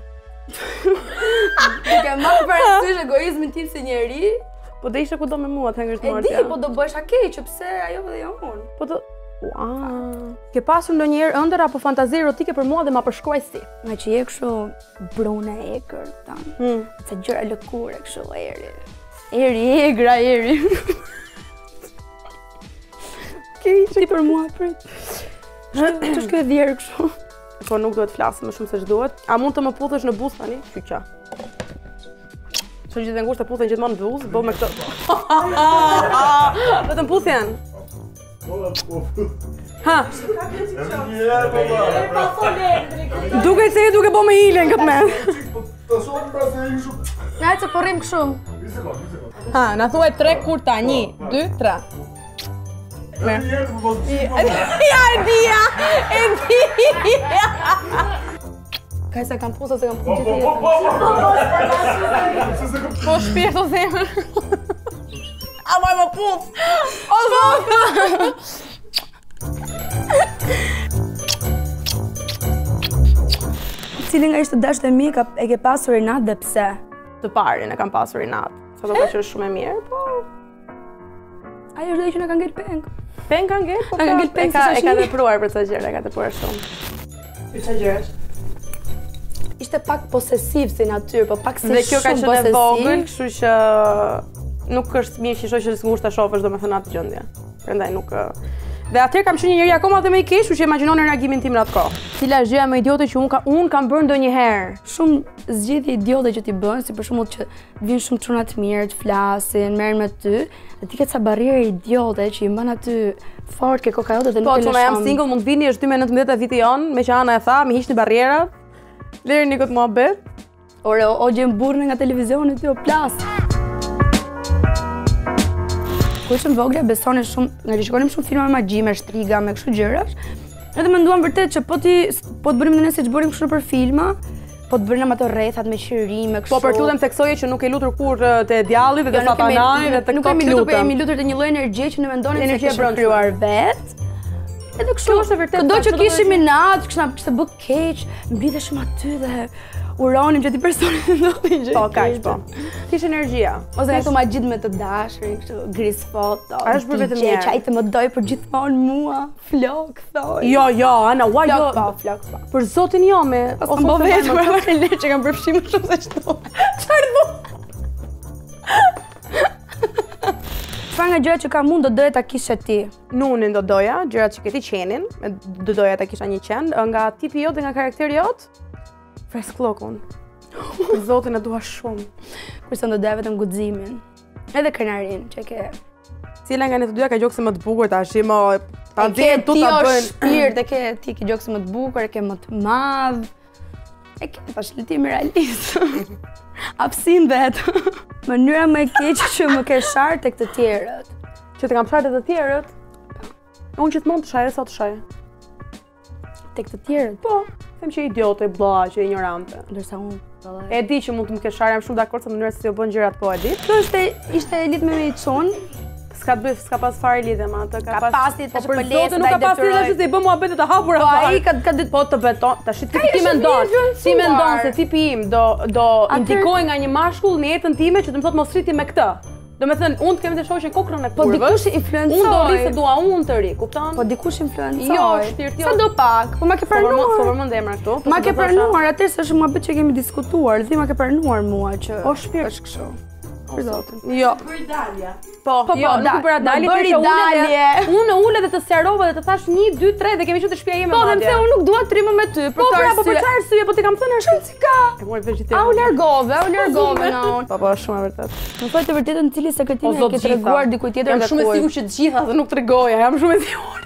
Ti ke marrë parasysh egoizmin tim si njeri, po do ishe kudo me mua të ngërtë martja. E di, po do bëhesh keq, pse ajo dhe jo unë. Po do Uaaaa... Ke pasur ndonjëherë ëndër apo fantazi erotike për mua dhe ma përshkruaj si? Nga që je kështu brune e ekër, tanë. Sa gjëra lëkure kështu, eri. Eri, egra, eri. Ke I që ti për mua prit. Që shkjo e djerë kështu? Po nuk duhet flasë më shumë se shduhet. A mund të më puthesh në buzë tani? Qyqa. Që gjithë e ngusht të puthen gjithmonë në buzë, bo me këto... Vetëm puthjen! Ha Ha. Duket se duke po me hilen këtë men. Na që përrim këshum. Ha, na thuaj tre kurta, një, dy, tre. Ja, e dhja, e dhja. Kaj se kam punë, se kam punë gjithë jetën. Po shpirë të zemë. A maj më punë. O zonë. Cilin nga ishte dasht e mi e ke pasur i natë dhe pse? Të parin e kam pasur i natë. Sa do ka që është shumë e mirë, po... Ajo është dhe që në kanë gëllë peng. Peng kanë gëllë, po përra e ka depruar për të gjërë, e ka depruar shumë. Për të gjërë është? Ishte pak posesiv si natyrë, po pak si shumë posesiv. Dhe kjo ka që në vogël, këshu që... Nuk është mirë që ishoj që s'ngur shta shofësh do me thënë atë gjëndja. Prandaj nuk... Dhe atër kam që një njëri akoma dhe me i keshu që imaginoni reagimin tim në atë kohë. Cila është gjëja më idiote që unë kam bërë ndonjëherë? Shumë zgjidhje idiote që ti bënë, si për shembull që vinë shumë çuna të mirë, të flasin, merren me ty, dhe ti ke ca barriere idiote që i mban aty fort ke kokajote dhe nuk e lëshon. Po, që jam single, mund vini është dy mijë e nëntëmbëdhjetë viti jon, me që Ana e tha, mi hiqni barrierat, lirni këtë muhabet. Ore, o gjem burrin nga televizioni ty o plas. Kur ishim vogla, besonim shumë, nga që shikonim shumë filma me magji, me shtriga, me kështu gjërash. Edhe menduam vërtet që po të bërim ndonjë siç bërim kështu për filma, po të bërim ato rrethat me qirime, kështu. Po për tutëm theksoje që nuk e lutur kur te djalli dhe te satanai dhe te këto minuta. Nuk e lutur, po jemi lutur te një lloj energjie që ne mendonim se kishim krijuar vetë. Edhe kështu është vërtet. Çdo që kishim natë, kishim të bëj keq, mbidheshim aty dhe uronim që ti personit të ndodhi gjë. Po, kaq po. Kish energjia. Ose nga këto magjit me të dashurin, kështu gris foto, ti qaj të më doj për gjithmonë mua, flok, thoi. Jo, jo, Ana, ua jo. Flok po, flok po. Për zotin jo me... Ose më vetë, për e vërë le që kam përfshimë shumë se qëto. Qarë bu? Fa nga gjëra që kam unë do doja ta kisha ti? Nunin do doja, gjëra që këti qenin, do doja ta kisha një qen, nga tipi jot dhe nga karakteri jot. Freskllokun. Për zotin e dua shumë. Kërsa ndodoj vetëm guximin. Edhe krenarin që ke. Cila nga ne të dyja ka gjokse më të bukur tash, më ta vjen tu ta bën. Shpirt e ke ti ke gjokse më të bukur, e ke më të madh. E ke tash lëtim realist. Absin vetë. Mënyra më e keqe që më ke shar tek të tjerët. Që të kam shar tek të tjerët. Unë gjithmonë të shaj, sa të shaj. Tek të tjerët. Po. Them që idiote, bla, që ignorante. Ndërsa unë, bla. E di që mund të më keshar, jam shumë dakord se mënyrë se jo bën gjërat po e di. Kjo është ishte lidh me me çon. S'ka bëj, s'ka pas fare lidhje me atë. Ka pas lidhje tash për lezë, nuk ka pas lidhje se i bë muhabet të hapura. Po ai ka ka ditë po të beton. Tash ti ti mendon, ti mendon se tipi im do do indikoj nga një mashkull në jetën time që të më thotë mos rriti me këtë. Domethën unë të kem të shoqë kokrën e kurvës. Po dikush influencoi. Unë do ri se dua unë të ri, kupton? Po dikush influencoi. Jo, shtirti. Sa do pak. Po ma ke pranuar, po përmend emra këtu. Ma ke pranuar, atë s'është muhabet që kemi diskutuar. Dhe ma ke pranuar mua që është kështu. Për zotin. Jo. Për dalja. Po, jo, nuk për dalje, për dalje. Unë ulë dhe të sqarova dhe të thash një dy tre dhe kemi qenë te shtëpia ime madje. Po, them se unë nuk dua trimën me ty. Po, po për çfarë arsye? Po ti kam thënë arsye si ka. Au largove, au largove na unë. Po, po, shumë e vërtetë. Më thoj të vërtetën, cili sekretin e ke treguar dikujt tjetër nga kur? Jam shumë e sigurt që të gjitha dhe nuk tregoja. Jam shumë e sigurt.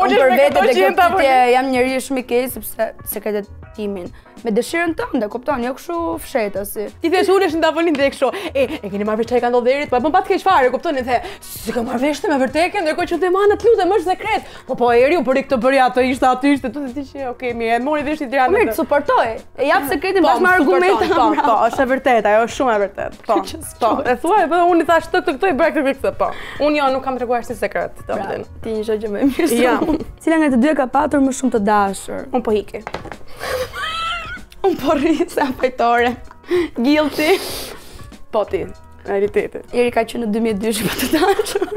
Unë për vetë dhe këtë jam njëri shumë i keq sepse sekretet timin me dëshirën tënde, kupton, jo kështu fshetës. Ti thjesht ulesh në tavolinë dhe kështu. E, e keni marrë vesh çaj kandollerit, po e bën pa të keq fare, kupton, e the. Si ka marrë vesh me vërtetën, ndërkohë që Demana të lutem është sekret. Po po eri u bëri këtë bëri ato, ishte aty, ishte tu ti që, okay, mirë, mori vesh ti drejtë. Mirë, supportoj. E jap sekretin bashkë me argumente. Po, po, është e vërtetë, ajo është shumë e vërtetë. Po. Po, e thua, po unë i thash këtë këto i bëra këtë, po. Unë jo nuk kam treguar si sekret, domethënë. Ti një gjë më e mirë. Ja. Cila nga të dyja ka patur më shumë të dashur? Unë po iki. Unë po rritë se apajtore. Guilty. Po ti, realitete. Iri ka që në dy mijë e dy shë pa të dashur.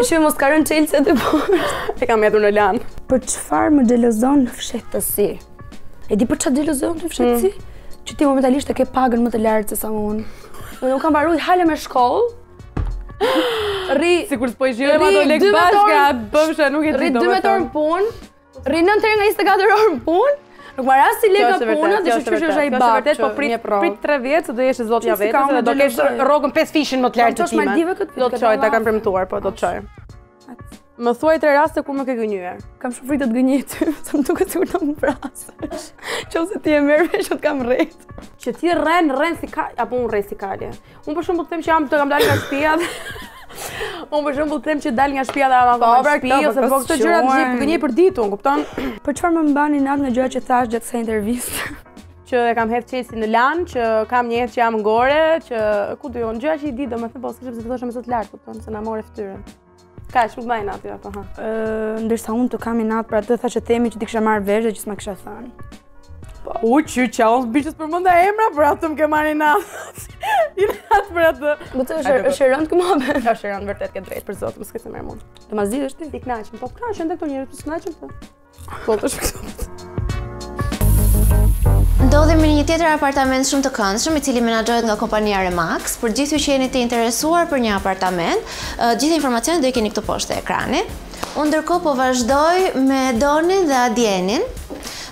Shqyë mos karën qelë se të borë. E kam jetur në lanë. Për qëfar më gjelozon në fshetësi? E di për që gjelozon në fshetësi? Që ti momentalisht e ke pagën më të lartë se sa unë. Unë kam barujt hale me shkollë. Rri... Sikur s'po i shirem ato lek bashka, bëmshë nuk e të do me thonë. Rri dy metorë në punë. Rinë të njëzet e katër orë në punë, nuk më rrasë si leka punë, dhe që që është a i bakë që mje prongë. Prit tre vjetë, dhe jeshe zotja vetës, dhe do kesh rogën pesë fishin më të lartë të timen. Do të qoj, ta kam premtuar, po do të qoj. Më thuaj tre raste ku më ke gënjyer. Kam shumë frikë të të gënjej ty, se më duket sikur të më vrasësh. Nëse ti e merr vesh që të kam rrejt. Që ti rren, rren si ka, apo unë rrej si kalje. Unë për shembull të them që jam të kam dalë nga shtëpia. Unë për shembull të them që dal nga shtëpia dhe ama vona shtëpi ose po këto gjëra të gjithë gënjej për ditën, kupton? Për çfarë më mbani natë nga gjëra që thash gjatë kësaj interviste? Që e kam hedh qesi në lan, që kam një herë që jam ngore, që ku do jon gjëra që i di domethënë po s'kishim se të thoshëm sot lart, kupton, se na morë fytyrën. Ka shumë të bajnë aty apo ha? Ë, ndërsa unë të kam i natë për atë tha që themi që ti kisha marrë vesh dhe që s'ma kisha thënë. U që që alë bishës përmënda emra, për atë të më ke marrë i natë. I natë për atë... Bëtë është e rëndë këmabe. Është e rëndë, vërtet ke drejtë, për zotë, më s'ke se merë mund. Dhe ma zidë është ti? I knaqëm, po knaqëm dhe këto njërët, për s'knaqëm të. Po të shkësot. Ndodhemi në një tjetër apartament shumë të këndshëm, i cili menaxhohet nga kompania Remax. Për gjithë ju që jeni të interesuar për një apartament, gjithë informacionet do i keni këtu poshtë e ekranit. Unë ndërkohë po vazhdoj me Donin dhe Adienin,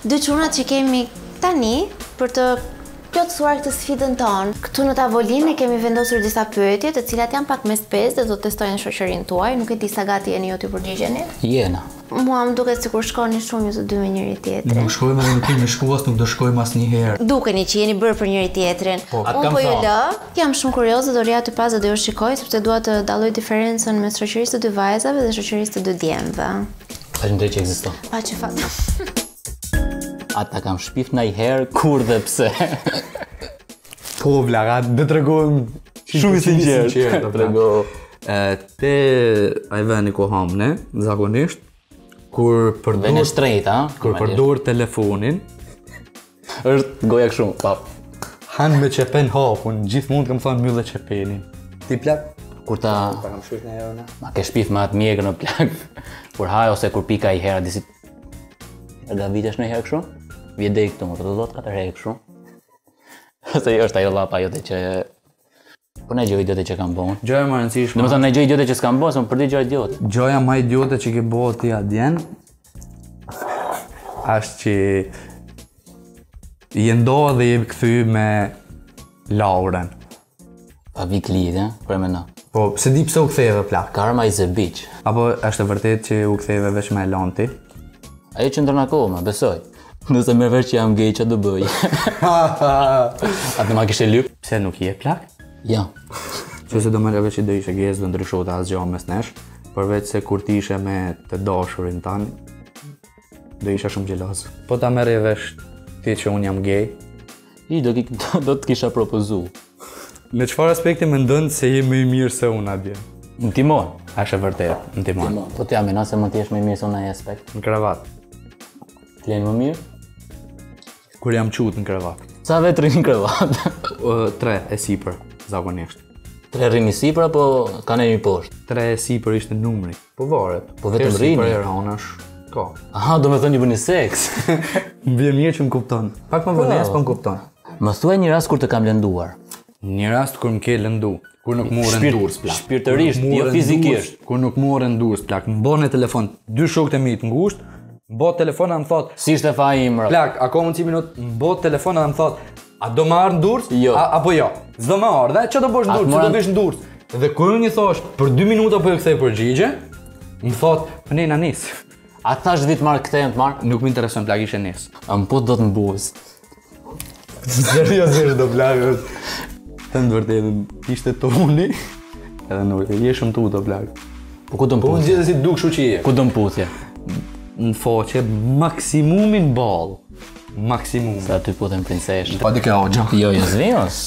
dy çunat që kemi tani për të plotësuar këtë sfidën tonë. Këtu në tavolinë kemi vendosur disa pyetje, të cilat janë pak mes pesë dhe do të testojnë shoqërinë tuaj. Nuk e di sa gati jeni ju të përgjigjeni? Jena. Mua më duket sikur shkoni shumë ju të dy me njëri tjetrin. Nuk shkojmë dhe nuk kemi shkuas, nuk do shkojmë asnjëherë. Dukeni që jeni bërë për njëri tjetrin. Unë po ju lë, jam shumë kurioze, do rija aty pas dhe do ju shikoj sepse dua të dalloj diferencën mes shoqërisë të dy vajzave dhe shoqërisë të dy djemve. Faleminderit që ekziston. Pa çfarë. Ata kam shpift në i herë, kur dhe pse. Po, vlaga, dhe të regojmë shumë i sinqertë. Te ajveni ku hamne, zakonisht, kur përdur telefonin, është gojak shumë, pap. Hanë me qepen hapun, gjithë mund këmë thonë mjëllë qepenin. Ti plak? Kur ta... Ta kam shpift në e rëna. Ma ke shpift ma atë mjekë në plak. Kur haj ose kur pika i herë, disit... Erga vitesh në herë këshu, vjede i këtu më të të dhëtë katër herë këshu. Ose është ajo lapa jote që... Po ne gjoj idiote që kam bonë. Gjoja më rëndësishme... Dhe më thonë ne gjoj idiote që s'kam bonë, se më përdi gjoj idiote. Gjoja ma idiote që ke bohë ti Adjen... Ashtë që... Je ndohë dhe je këthy me... Lauren. Pa vi klijit, e? Kërë me na. Po, se di pëse u këtheve plak. Karma is a bitch. Apo është e vërtet që u këtheve vesh me Elanti. Ajo që ndërna koma, besoj. Nëse me vesh që jam gej që do bëj. Atë në ma kështë e lypë. Pse nuk je plak? Ja. Që se do me vesh që do ishe gej, do ndryshot asgjo mes nesh. Përveç se kur ti ishe me të dashurin tani, do ishe shumë gjelazë. Po ta mere vesh ti që unë jam gej. I, do të kisha propozu. Në qëfar aspekti me ndëndë se je me i mirë se unë Adjen? Në timon. Ashe vërtet, në timon. Po t'ja mena se më t'jesh me i mirë se unë e aspekt. Në kravatë. Lenë më mirë? Kur jam qutë në krevat. Sa vetë rinë në krevat? Tre e sipër, zakonisht. Tre rinë i sipër apo ka ne një poshtë? Tre e sipër ishte numri. Po varet. Po vetëm rinë? Tre e sipër e ranash. Ka. Aha, do me thënë një bërë një seks. Më bje mirë që më kupton. Pak më vënes, po më kupton. Më thuaj një rast kur të kam lënduar? Një rast kur më ke lëndu. Kur nuk morë ndurës plak. Shpirtërisht, jo fizikisht. Kur nuk morë ndurës plak. Më bërë në telefon, dy shokët e mi të ngusht. Mbo telefona dhe më thot... Si shte fa imra. Plak, ako më në cinci minut, mbo telefona dhe më thot... A do më arë në durs? Jo. Apo jo. Zdo më arë, dhe që do bësh në durs, që do bësh në durs. Dhe kërë një thosh, për dy minuta për e këthej përgjigje... Më thot, për ne në nisë. A të thash dhvitë marë këthej në të marë? Nuk më interesën, plak, ishe nisë. A më po të do të më buësë. Zërjo zërë do plakës. Të në vërtetë, ishte toni... Edhe në vërtetë, jeshëm tu do plakë. Po ku dë mputhje? Në foqe, maksimumin balë. Maksimumin. Sa të putën prinseshtë. Pa dike hoqja. Jo, jo, zvinës.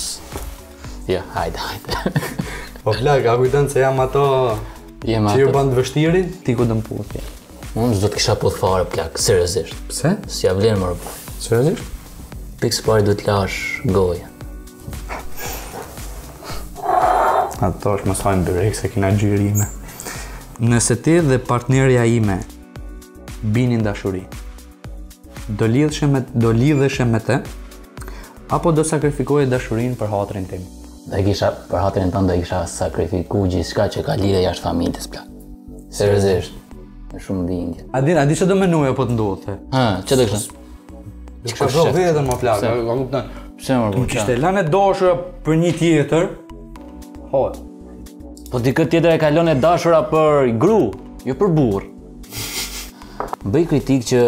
Jo, hajde, hajde. Po plak, a kujtënë se jam ato... Jem ato. Që ju bandë vështirin, ti ku dëmë putje. Unë që do t'kisha putë fare, plak, seriosisht. Pse? Si ja vlerë më rëpoj. Seriosisht? Pikës pari du t'lash goja. Ato është mësajnë bërek, se kina gjyrime. Nëse ti dhe partnerja ime binin dashuri. Do lidhëshe me te, apo do sakrifikoj dashurin për hatërin tim? Për hatërin tëmë do i kisha sakrifiku gjithka që ka lidhe jashtë familjes, plak. Seriozisht. Në shumë dhindje. Adin, adi që do menuja po të ndohë, the? Ha, që do kështë? Që kështë do vetën, ma plak. Pse mërë, po qështë? Në lanë e dashura për një tjetër, hojë. Po t'i këtë tjetër e kalon e dashura për gru. jo për burr. Bëj kritik që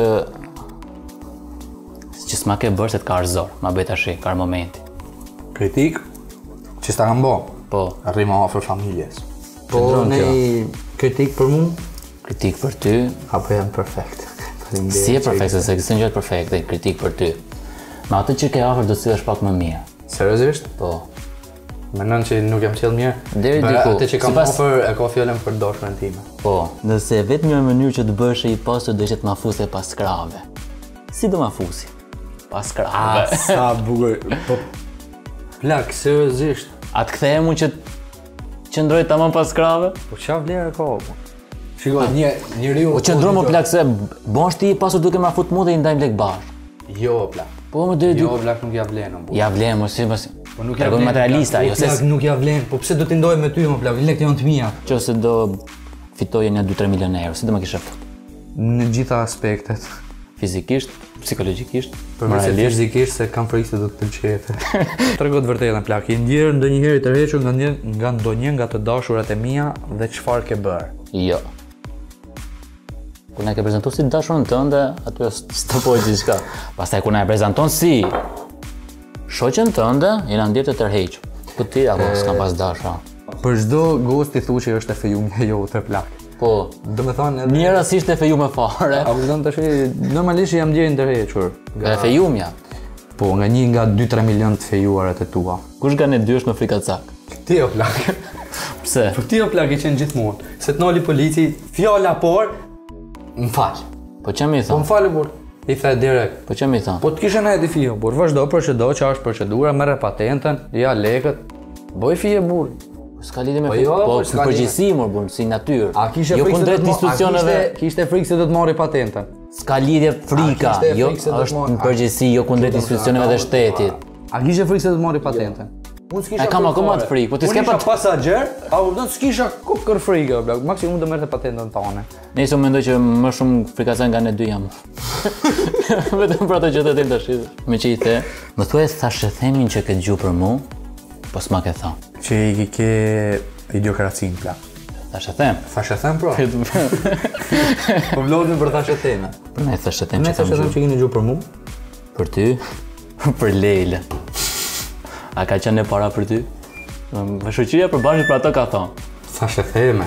që s'ma ke bërë se t'ka arzor, ma bëj tash, ka ar momenti. Kritik që s'ta kam bë. Po, arrima afër familjes. Po, ne kritik për mua, kritik për ty, apo jam perfekt. Si e perfekt, se ekzistojnë gjëra perfekte, kritik për ty. Me atë që ke afër do të sillesh pak më mirë. Seriozisht? Po. Mendon që nuk jam sjell mirë? Deri diku. Atë që kam afër e ka fjalën për dorën time. Po, nëse vetëm një mënyrë që të bësh i pasur do ishte të ma fuse pas krave. Si do ma fusi? Pas krave. A, sa bukur. Po. Plak, seriozisht. A të kthehem unë që qëndroj tamam pas krave? Po ç'a vlerë ka apo? Shikoj, një njeriu. Po qëndroj më plak se bonsh ti i pasur duke ma fut mua dhe i ndajm lek bash. Jo, plak. Po më deri diku. Jo, plak nuk ja vlen unë. Ja vlen, mos si mos. Po nuk ja vlen materialista, jo se nuk ja vlen. Po pse do të ndoj me ty më plak? Lekët janë të mia. Nëse do fitoje një dy tre milion euro, si do më kishe fut? Në gjitha aspektet. Fizikisht, psikologjikisht, moralisht, fizikisht se kam frikë se do të pëlqejete. Trego të vërtetën plak, i ndjer ndonjëherë të rrequr nga ndjen nga ndonjë nga të dashurat e mia dhe çfarë ke bër? Jo. Kur na ke prezantuar si dashurën tënde, aty stopoi diçka. Pastaj kur na e prezanton si shoqen tënde, jena ndjer të tërheq. Po ti apo s'kam pas dashur. Për çdo gost i thuaj që është e fejuar jote plak. Po, do me thonë... Njëra si ishte e fejume fare. A përdo në të shi... Normalisht jam djerin të reqër. E fejumja? Po, nga një nga dy tre milion të fejuarat e tua. Kush nga ne dy është me frikacak? Ti o plak. Pse? Për ti o plak i qenë gjithmonë. Se të noli polici, fjalla por... Më falë. Po që mi thonë? Po më falë, burë. I the direkt. Po që mi thonë? Po të kishe në jeti fio, burë. Vëshdo përshëdo që ashtë përshëdura, mere patentën, ja lekët. Boj fije, burë. S'ka lidhje me fitën, po përgjithësi më bërë, si natyrë. A kishte frikë se do të marri patentën? S'ka lidhje frika, jo është në përgjithësi, jo kundrejt institucioneve dhe shtetit. A kishte frikë se do të marri patentën? E kam akoma të frikë, po ti s'ke pat... Unë isha pasagjer, a vërdojnë s'kisha kukër frikë, maksimum do merrte patentën të anë. Nëse unë mendoj që më shumë frikasën nga ne dy jam. Vetëm për ato që të tim të shizë. Me që i the, më thuaj thashe themin që këtë gju për mu, po s'ma ke tha. Që i ke idiokracin, plak. Thashe them. Thashe them, pra. Po vlodin për thashe theme. Për ne thashe them që kam gju. Ne thashe them që kini gju për mu? Për ty? Për Lejle. A ka qenë e para për ty? Shëqyja për bashkët për ato ka thonë. Thashe theme.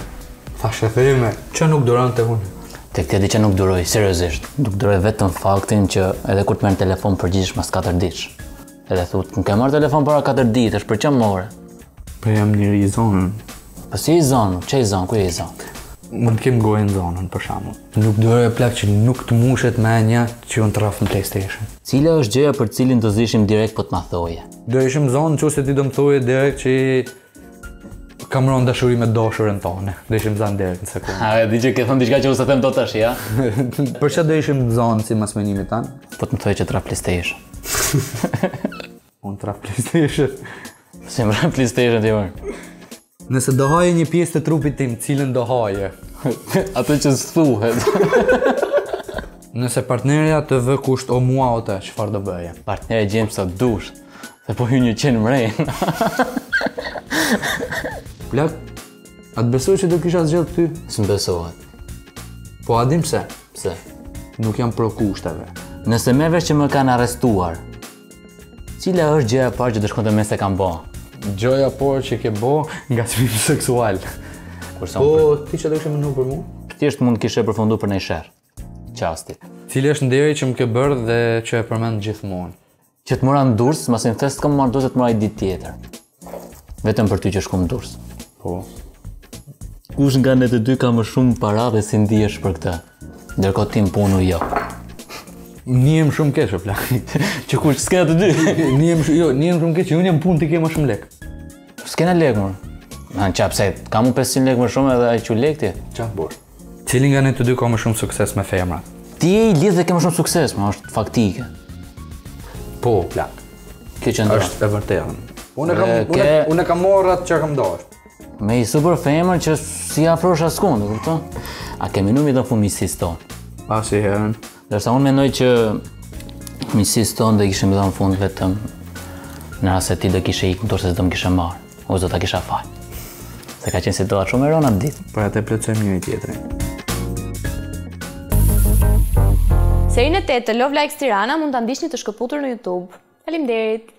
Thashe theme. Që nuk duran të unë? Tek tjedi që nuk duroj, seriosisht. Nuk duroj vetëm faktin që edhe kur të merë në telefon përgjithsh mas katër ditë. Edhe thut, nuk e marrë telefon para katër ditë, është për që më ore? Për jam njëri i zonën. Për si i zonën? Që i zonën? Kuj i zonën? Më të kemë gojë në zonën, për shamu. Nuk dojë e plak që nuk të mushet me një që jo në trafë në PlayStation. Cila është gjëja për cilin të zishim direkt për të ma thoje? Do ishim zonë që se ti do më thoje direkt që kam ronë dashuri me dashurën tane. Do ishim zanë direkt në sekundë. A, di që ke thëmë diçka që u se them do tash, ja? Për që do ishim zonë si mas menimi tanë? Po të më thoje që trafë PlayStation. Unë traf PlayStation. Si më traf PlayStation t'i mërë. Nëse do haje një pjesë të trupit tim, cilën do haje? Ato që s'thuhet. Nëse partnerja të vë kusht o mua o të, qëfar do bëje? Partnerja gjemë sa dusht, dhe po ju një qenë mrejnë. Plak, a të besoj që do kisha zgjellë ty? Së më besohet. Po adim pse? Pse? Nuk jam pro kushtave. Nëse merve që më kanë arrestuar, cila është gjoja parë që dëshkonte me se kam bo? Gjoja parë që ke bo nga çmimi seksual. Po, ti që do kështë mënu për mu? Thjesht mund kishe përfundu për në i sherë. Qastit. Cili është nderi që më ke bërë dhe që e përmend gjithmonë? Që të mëra në dursë, masin thesë të kam marrë dursë të mëra i ditë tjetër. Vetëm për ty që shku më dursë. Po. Kush nga ne të dy ka më shumë para dhe si ndihesh për këta? Ndërkohë ti punu jo. Nijem shumë keshë, plak. Që kush, s'kena të dy? Nijem shumë keshë, unë jem punë t'i ke ma shumë lek. S'kena lek, mërë. Në qa pëse, ka mu pesëqind lek më shumë edhe a i që lek ti? Qa të borë. Cili nga ne të dy ka më shumë sukses me femrat? Ti e i lidhë dhe ke më shumë sukses, ma është faktike. Po, plak. Kjo që ndërë. është e vërtetën. Unë e kam morë atë që kam dashtë. Me i super femër që si afrosh askundë, këpëto? A kemi numi dhe fumisis tonë. Asi herën. Dërsa unë mendoj që misis tonë dhe kishim dhe në fund vetëm në rrasë ti dhe kishe ikë, dorse dhe më kishe marë, ose dhe ta kisha falë. Se ka qenë situatë shumë e rona ditë. Për atë e plëcojmë një i tjetëri. Serinë e tetë Love Likes Tirana mund ta ndiqni të shkëputur në YouTube. Faleminderit.